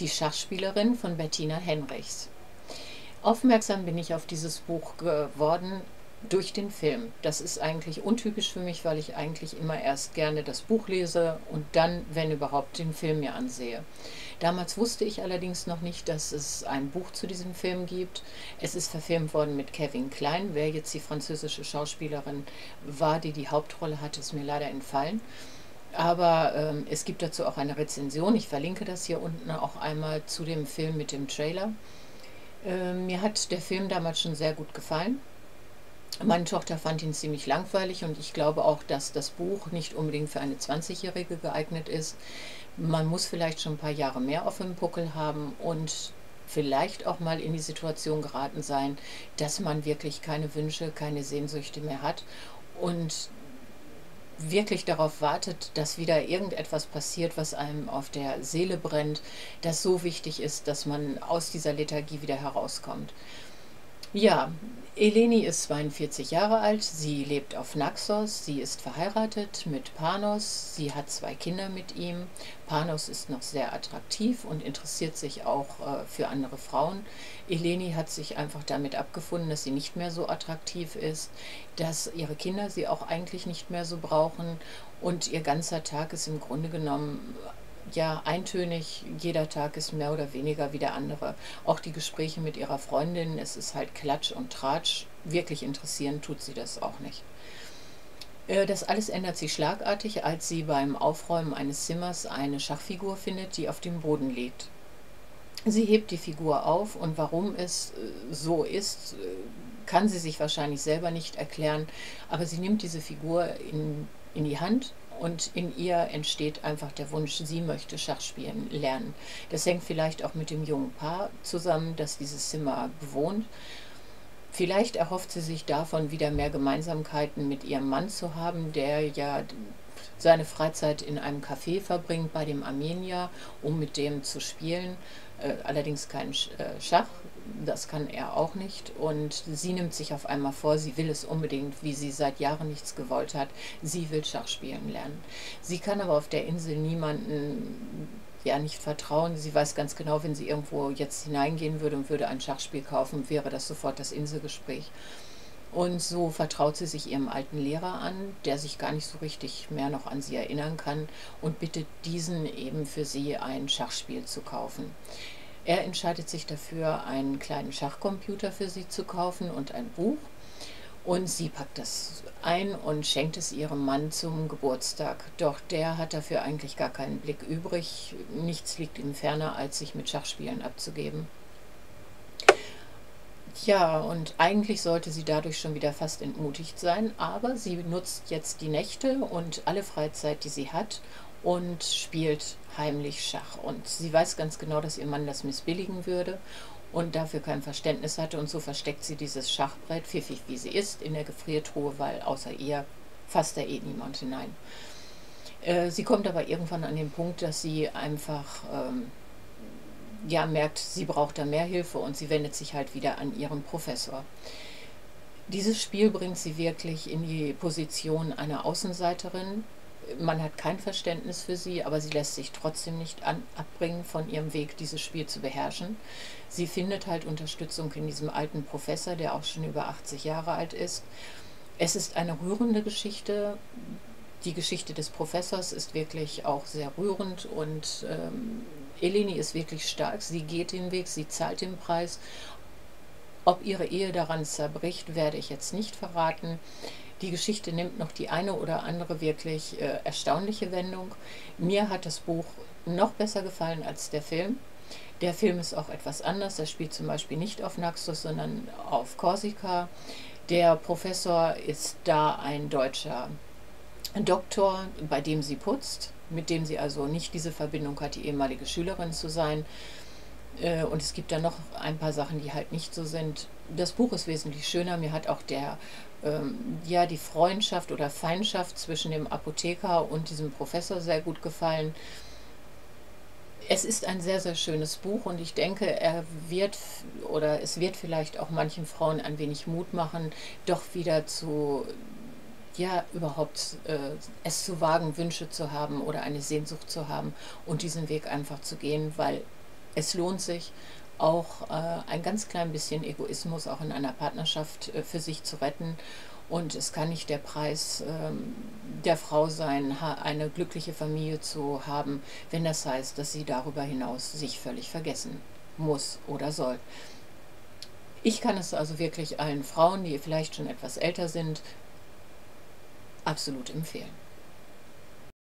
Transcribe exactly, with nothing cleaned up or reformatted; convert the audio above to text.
Die Schachspielerin von Bettina Henrichs. Aufmerksam bin ich auf dieses Buch geworden durch den Film. Das ist eigentlich untypisch für mich, weil ich eigentlich immer erst gerne das Buch lese und dann, wenn überhaupt, den Film mir ansehe. Damals wusste ich allerdings noch nicht, dass es ein Buch zu diesem Film gibt. Es ist verfilmt worden mit Kevin Klein. Wer jetzt die französische Schauspielerin war, die die Hauptrolle hatte, ist mir leider entfallen. Aber ähm, es gibt dazu auch eine Rezension. Ich verlinke das hier unten auch einmal zu dem Film mit dem Trailer. Ähm, mir hat der Film damals schon sehr gut gefallen. Meine Tochter fand ihn ziemlich langweilig und ich glaube auch, dass das Buch nicht unbedingt für eine zwanzigjährige geeignet ist. Man muss vielleicht schon ein paar Jahre mehr auf dem Buckel haben und vielleicht auch mal in die Situation geraten sein, dass man wirklich keine Wünsche, keine Sehnsüchte mehr hat und wirklich darauf wartet, dass wieder irgendetwas passiert, was einem auf der Seele brennt, das so wichtig ist, dass man aus dieser Lethargie wieder herauskommt. Ja, Eleni ist zweiundvierzig Jahre alt, sie lebt auf Naxos, sie ist verheiratet mit Panos, sie hat zwei Kinder mit ihm. Panos ist noch sehr attraktiv und interessiert sich auch äh, für andere Frauen. Eleni hat sich einfach damit abgefunden, dass sie nicht mehr so attraktiv ist, dass ihre Kinder sie auch eigentlich nicht mehr so brauchen und ihr ganzer Tag ist im Grunde genommen ja eintönig, jeder Tag ist mehr oder weniger wie der andere. Auch die Gespräche mit ihrer Freundin, es ist halt Klatsch und Tratsch, wirklich interessieren tut sie das auch nicht. Das alles ändert sich schlagartig, als sie beim Aufräumen eines Zimmers eine Schachfigur findet, die auf dem Boden liegt. Sie hebt die Figur auf und warum es so ist, kann sie sich wahrscheinlich selber nicht erklären, aber sie nimmt diese Figur in, in die Hand und in ihr entsteht einfach der Wunsch, sie möchte Schach spielen lernen. Das hängt vielleicht auch mit dem jungen Paar zusammen, das dieses Zimmer bewohnt. Vielleicht erhofft sie sich davon, wieder mehr Gemeinsamkeiten mit ihrem Mann zu haben, der ja seine Freizeit in einem Café verbringt, bei dem Armenier, um mit dem zu spielen. Allerdings kein Schach, das kann er auch nicht. Und sie nimmt sich auf einmal vor, sie will es unbedingt, wie sie seit Jahren nichts gewollt hat. Sie will Schach spielen lernen. Sie kann aber auf der Insel niemanden, ja, nicht vertrauen. Sie weiß ganz genau, wenn sie irgendwo jetzt hineingehen würde und würde ein Schachspiel kaufen, wäre das sofort das Inselgespräch. Und so vertraut sie sich ihrem alten Lehrer an, der sich gar nicht so richtig mehr noch an sie erinnern kann und bittet diesen eben für sie ein Schachspiel zu kaufen. Er entscheidet sich dafür, einen kleinen Schachcomputer für sie zu kaufen und ein Buch. Und sie packt das ein und schenkt es ihrem Mann zum Geburtstag. Doch der hat dafür eigentlich gar keinen Blick übrig. Nichts liegt ihm ferner, als sich mit Schachspielen abzugeben. Ja, und eigentlich sollte sie dadurch schon wieder fast entmutigt sein, aber sie nutzt jetzt die Nächte und alle Freizeit, die sie hat und spielt heimlich Schach. Und sie weiß ganz genau, dass ihr Mann das missbilligen würde und dafür kein Verständnis hatte und so versteckt sie dieses Schachbrett, pfiffig wie sie ist, in der Gefriertruhe, weil außer ihr fasst da eh niemand hinein. Äh, sie kommt aber irgendwann an den Punkt, dass sie einfach Ähm, ja, merkt, sie braucht da mehr Hilfe und sie wendet sich halt wieder an ihren Professor. Dieses Spiel bringt sie wirklich in die Position einer Außenseiterin. Man hat kein Verständnis für sie, aber sie lässt sich trotzdem nicht an, abbringen von ihrem Weg, dieses Spiel zu beherrschen. Sie findet halt Unterstützung in diesem alten Professor, der auch schon über achtzig Jahre alt ist. Es ist eine rührende Geschichte. Die Geschichte des Professors ist wirklich auch sehr rührend und ähm, Eleni ist wirklich stark, sie geht den Weg, sie zahlt den Preis. Ob ihre Ehe daran zerbricht, werde ich jetzt nicht verraten. Die Geschichte nimmt noch die eine oder andere wirklich äh, erstaunliche Wendung. Mir hat das Buch noch besser gefallen als der Film. Der Film ist auch etwas anders, er spielt zum Beispiel nicht auf Naxos, sondern auf Korsika. Der Professor ist da ein deutscher Doktor, bei dem sie putzt, mit dem sie also nicht diese Verbindung hat, die ehemalige Schülerin zu sein. Und es gibt da noch ein paar Sachen, die halt nicht so sind. Das Buch ist wesentlich schöner. Mir hat auch der, ähm, ja, die Freundschaft oder Feindschaft zwischen dem Apotheker und diesem Professor sehr gut gefallen. Es ist ein sehr, sehr schönes Buch und ich denke, er wird oder es wird vielleicht auch manchen Frauen ein wenig Mut machen, doch wieder zu ja überhaupt äh, es zu wagen, Wünsche zu haben oder eine Sehnsucht zu haben und diesen Weg einfach zu gehen, weil es lohnt sich, auch äh, ein ganz klein bisschen Egoismus auch in einer Partnerschaft äh, für sich zu retten. Und es kann nicht der Preis ähm, der Frau sein, eine glückliche Familie zu haben, wenn das heißt, dass sie darüber hinaus sich völlig vergessen muss oder soll. Ich kann es also wirklich allen Frauen, die vielleicht schon etwas älter sind, absolut empfehlen.